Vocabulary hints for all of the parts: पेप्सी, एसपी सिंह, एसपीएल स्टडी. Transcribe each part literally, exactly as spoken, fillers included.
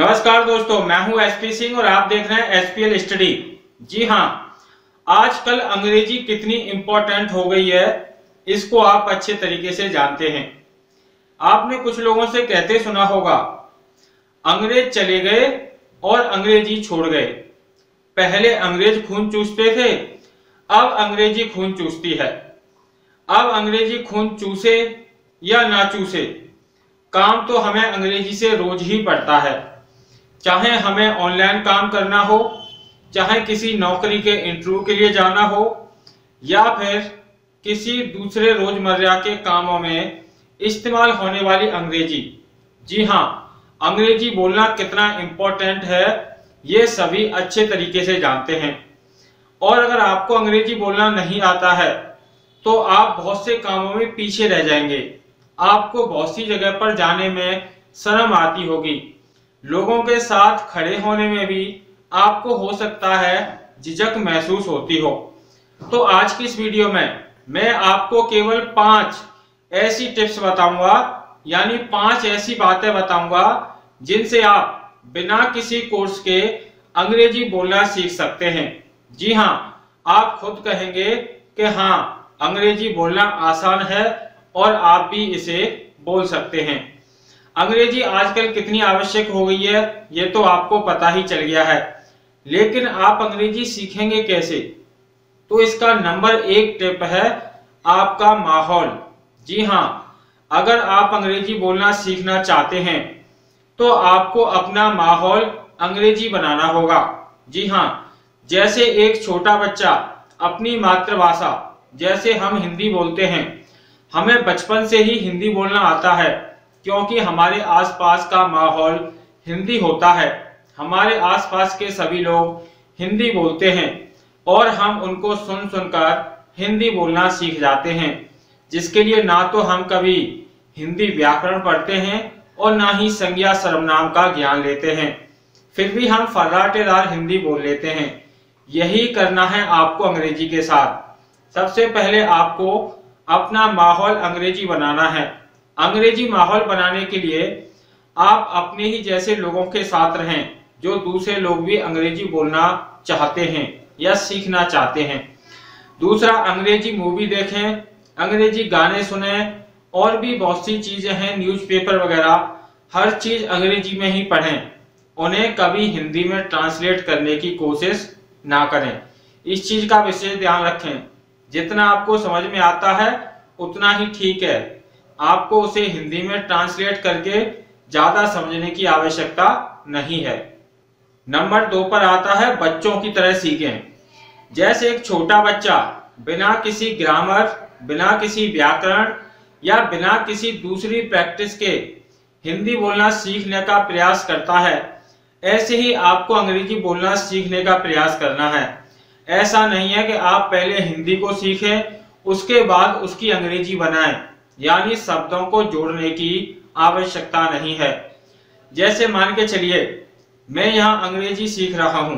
नमस्कार दोस्तों, मैं हूं एसपी सिंह और आप देख रहे हैं एसपीएल स्टडी। जी हां, आजकल अंग्रेजी कितनी इम्पोर्टेंट हो गई है इसको आप अच्छे तरीके से जानते हैं। आपने कुछ लोगों से कहते सुना होगा, अंग्रेज चले गए और अंग्रेजी छोड़ गए। पहले अंग्रेज खून चूसते थे, अब अंग्रेजी खून चूसती है। अब अंग्रेजी खून चूसे या ना चूसे, काम तो हमें अंग्रेजी से रोज ही पड़ता है। चाहे हमें ऑनलाइन काम करना हो, चाहे किसी नौकरी के इंटरव्यू के लिए जाना हो, या फिर किसी दूसरे रोजमर्रा के कामों में इस्तेमाल होने वाली अंग्रेजी। जी हाँ, अंग्रेजी बोलना कितना इम्पोर्टेंट है ये सभी अच्छे तरीके से जानते हैं। और अगर आपको अंग्रेजी बोलना नहीं आता है तो आप बहुत से कामों में पीछे रह जाएंगे। आपको बहुत सी जगह पर जाने में शर्म आती होगी, लोगों के साथ खड़े होने में भी आपको हो सकता है झिझक महसूस होती हो। तो आज की इस वीडियो में मैं आपको केवल पांच ऐसी टिप्स बताऊंगा, यानी पांच ऐसी बातें बताऊंगा जिनसे आप बिना किसी कोर्स के अंग्रेजी बोलना सीख सकते हैं। जी हाँ, आप खुद कहेंगे कि हाँ, अंग्रेजी बोलना आसान है और आप भी इसे बोल सकते हैं। अंग्रेजी आजकल कितनी आवश्यक हो गई है ये तो आपको पता ही चल गया है, लेकिन आप अंग्रेजी सीखेंगे कैसे? तो इसका नंबर एक टिप है आपका माहौल। जी हाँ, अगर आप अंग्रेजी बोलना सीखना चाहते हैं तो आपको अपना माहौल अंग्रेजी बनाना होगा। जी हाँ, जैसे एक छोटा बच्चा अपनी मातृभाषा, जैसे हम हिंदी बोलते हैं, हमें बचपन से ही हिंदी बोलना आता है क्योंकि हमारे आसपास का माहौल हिंदी होता है। हमारे आसपास के सभी लोग हिंदी बोलते हैं और हम उनको सुन सुनकर हिंदी बोलना सीख जाते हैं, जिसके लिए ना तो हम कभी हिंदी व्याकरण पढ़ते हैं और ना ही संज्ञा सर्वनाम का ज्ञान लेते हैं, फिर भी हम फर्राटेदार हिंदी बोल लेते हैं। यही करना है आपको अंग्रेजी के साथ। सबसे पहले आपको अपना माहौल अंग्रेजी बनाना है। अंग्रेजी माहौल बनाने के लिए आप अपने ही जैसे लोगों के साथ रहें जो दूसरे लोग भी अंग्रेजी बोलना चाहते हैं या सीखना चाहते हैं। दूसरा, अंग्रेजी मूवी देखें, अंग्रेजी गाने सुने, और भी बहुत सी चीज़ें हैं, न्यूज़पेपर वगैरह, हर चीज़ अंग्रेजी में ही पढ़ें। उन्हें कभी हिंदी में ट्रांसलेट करने की कोशिश ना करें। इस चीज़ का विशेष ध्यान रखें। जितना आपको समझ में आता है उतना ही ठीक है, आपको उसे हिंदी में ट्रांसलेट करके ज़्यादा समझने की आवश्यकता नहीं है। नंबर दो पर आता है, बच्चों की तरह सीखें। जैसे एक छोटा बच्चा बिना किसी ग्रामर, बिना किसी व्याकरण या बिना किसी दूसरी प्रैक्टिस के हिंदी बोलना सीखने का प्रयास करता है, ऐसे ही आपको अंग्रेजी बोलना सीखने का प्रयास करना है। ऐसा नहीं है कि आप पहले हिंदी को सीखें उसके बाद उसकी अंग्रेजी बनाएं, यानी शब्दों को जोड़ने की आवश्यकता नहीं है। जैसे मान के चलिए मैं यहाँ अंग्रेजी सीख रहा हूँ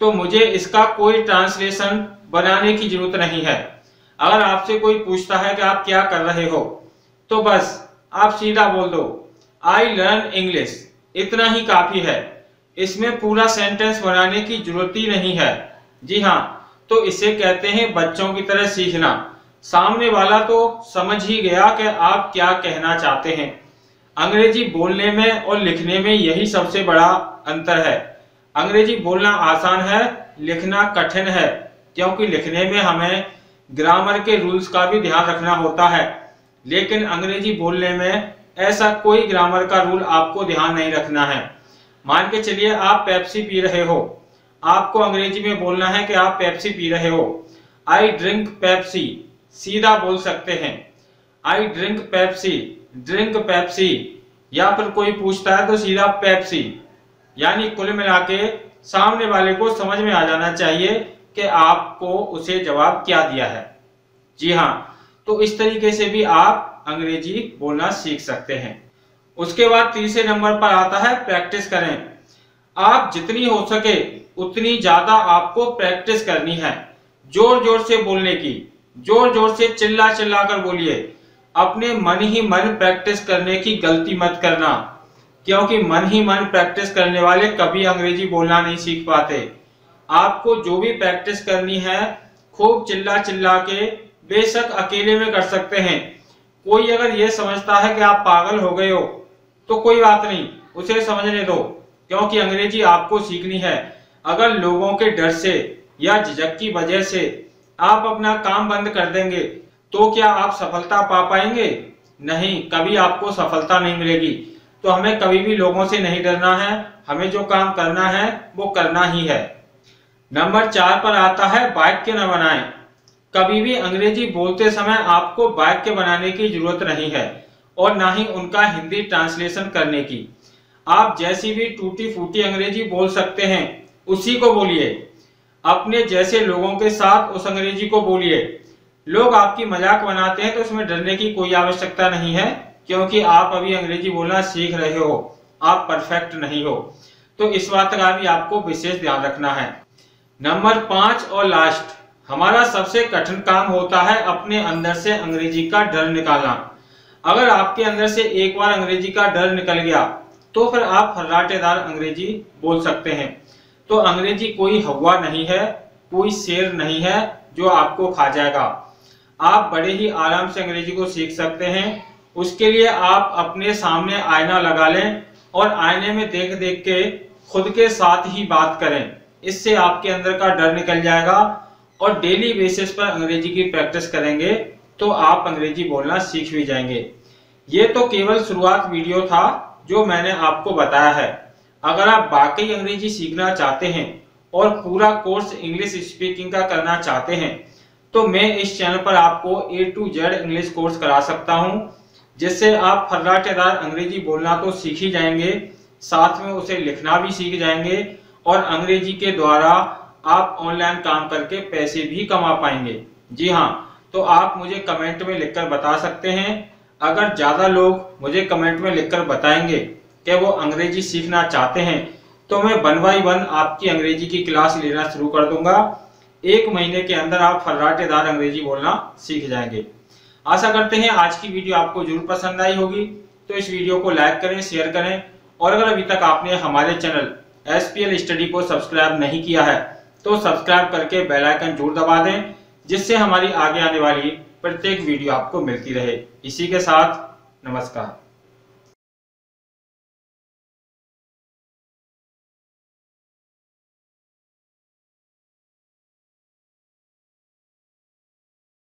तो मुझे इसका कोई ट्रांसलेशन बनाने की जरूरत नहीं है। अगर आपसे कोई पूछता है कि आप क्या कर रहे हो तो बस आप सीधा बोल दो आई लर्न इंग्लिश, इतना ही काफ़ी है। इसमें पूरा सेंटेंस बनाने की जरूरत ही नहीं है। जी हाँ, तो इसे कहते हैं बच्चों की तरह सीखना। सामने वाला तो समझ ही गया कि आप क्या कहना चाहते हैं। अंग्रेजी बोलने में और लिखने में यही सबसे बड़ा अंतर है। अंग्रेजी बोलना आसान है, लिखना कठिन है, क्योंकि लिखने में हमें ग्रामर के रूल्स का भी ध्यान रखना होता है, लेकिन अंग्रेजी बोलने में ऐसा कोई ग्रामर का रूल आपको ध्यान नहीं रखना है। मान के चलिए आप पेप्सी पी रहे हो, आपको अंग्रेजी में बोलना है कि आप पेप्सी पी रहे हो, आई ड्रिंक पेप्सी, सीधा बोल सकते हैं I drink पेप्सी, drink पेप्सी, या फिर कोई पूछता है तो सीधा पेप्सी। यानी कुल मिला के सामने वाले को समझ में आ जाना चाहिए कि आपको उसे जवाब क्या दिया है। जी हाँ, तो इस तरीके से भी आप अंग्रेजी बोलना सीख सकते हैं। उसके बाद तीसरे नंबर पर आता है, प्रैक्टिस करें। आप जितनी हो सके उतनी ज़्यादा आपको प्रैक्टिस करनी है। जोर जोर से बोलने की, जोर जोर से चिल्ला चिल्ला कर बोलिए। अपने मन ही मन प्रैक्टिस करने की गलती मत करना। क्योंकि मन ही मन प्रैक्टिस करने वाले कभी अंग्रेजी बोलना नहीं सीख पाते। आपको जो भी प्रैक्टिस करनी है खूब चिल्ला चिल्ला के बेशक अकेले में कर सकते हैं। कोई अगर ये समझता है कि आप पागल हो गए हो तो कोई बात नहीं, उसे समझने दो, क्योंकि अंग्रेजी आपको सीखनी है। अगर लोगों के डर से या झिझक की वजह से आप अपना काम बंद कर देंगे तो क्या आप सफलता पा पाएंगे? नहीं, कभी आपको सफलता नहीं मिलेगी। तो हमें कभी भी लोगों से नहीं डरना है, हमें जो काम करना है वो करना ही है। नंबर चार पर आता है वाक्य न बनाएं। कभी भी अंग्रेजी बोलते समय आपको वाक्य बनाने की जरूरत नहीं है और ना ही उनका हिंदी ट्रांसलेशन करने की। आप जैसी भी टूटी फूटी अंग्रेजी बोल सकते हैं उसी को बोलिए। अपने जैसे लोगों के साथ उस अंग्रेजी को बोलिए। लोग आपकी मजाक बनाते हैं तो उसमें डरने की कोई आवश्यकता नहीं है, क्योंकि आप अभी अंग्रेजी बोलना सीख रहे हो, आप परफेक्ट नहीं हो। तो इस बात का भी आपको विशेष ध्यान रखना है। नंबर पाँच और लास्ट, हमारा सबसे कठिन काम होता है अपने अंदर से अंग्रेजी का डर निकालना। अगर आपके अंदर से एक बार अंग्रेजी का डर निकल गया तो फिर आप फर्राटेदार अंग्रेजी बोल सकते हैं। तो अंग्रेजी कोई हवा नहीं है, कोई शेर नहीं है जो आपको खा जाएगा। आप बड़े ही आराम से अंग्रेजी को सीख सकते हैं। उसके लिए आप अपने सामने आईना लगा लें और आईने में देख देख के खुद के साथ ही बात करें। इससे आपके अंदर का डर निकल जाएगा और डेली बेसिस पर अंग्रेजी की प्रैक्टिस करेंगे तो आप अंग्रेजी बोलना सीख भी जाएंगे। ये तो केवल शुरुआत वीडियो था जो मैंने आपको बताया है। अगर आप वाकई अंग्रेजी सीखना चाहते हैं और पूरा कोर्स इंग्लिश स्पीकिंग का करना चाहते हैं तो मैं इस चैनल पर आपको A to Z English course करा सकता हूं, जिससे आप फर्राटेदार अंग्रेजी बोलना तो सीख ही जाएंगे, साथ में उसे लिखना भी सीख जाएंगे और अंग्रेजी के द्वारा आप ऑनलाइन काम करके पैसे भी कमा पाएंगे। जी हाँ, तो आप मुझे कमेंट में लिखकर बता सकते हैं। अगर ज़्यादा लोग मुझे कमेंट में लिखकर बताएंगे कि वो अंग्रेजी सीखना चाहते हैं तो मैं वन बाई वन आपकी अंग्रेजी की क्लास लेना शुरू कर दूंगा। एक महीने के अंदर आप फर्राटेदार अंग्रेजी बोलना सीख जाएंगे। आशा करते हैं आज की वीडियो आपको जरूर पसंद आई होगी। तो इस वीडियो को लाइक करें, शेयर करें और अगर अभी तक आपने हमारे चैनल एसपीएल स्टडी को सब्सक्राइब नहीं किया है तो सब्सक्राइब करके बेल आइकन जरूर दबा दें, जिससे हमारी आगे आने वाली प्रत्येक वीडियो आपको मिलती रहे। इसी के साथ नमस्कार।